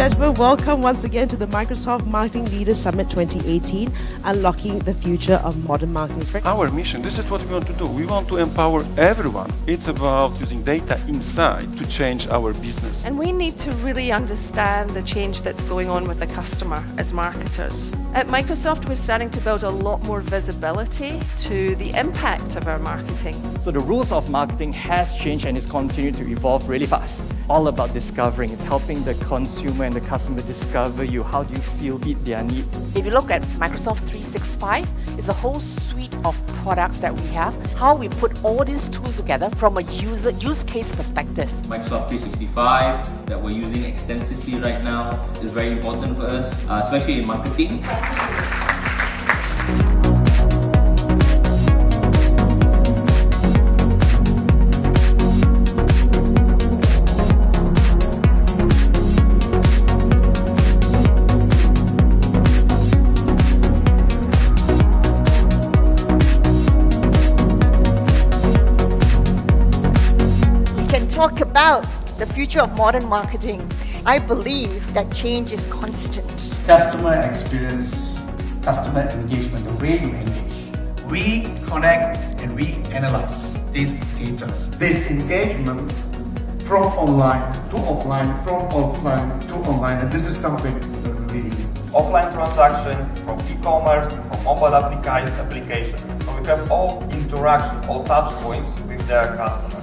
gentlemen, welcome once again to the Microsoft Marketing Leaders Summit 2018, unlocking the future of modern marketing. Our mission, this is what we want to do. We want to empower everyone. It's about using data inside to change our business. And we need to really understand the change that's going on with the customer as marketers. At Microsoft, we're starting to build a lot more visibility to the impact of our marketing. So the rules of marketing has changed and is continuing to evolve really fast. All about discovering. It's helping the consumer and the customer discover you. How do you feel it, their need? If you look at Microsoft 365, it's a whole suite of products that we have. How we put all these tools together from a use case perspective. Microsoft 365 that we're using extensively right now is very important for us, especially in marketing. Talk about the future of modern marketing. I believe that change is constant. Customer experience, customer engagement, the way you engage. We connect and we analyze these data. This engagement from online to offline, from offline to online, and this is something that we really need. Offline transaction, from e-commerce, from mobile applications, so we have all interaction, all touch points with their customers.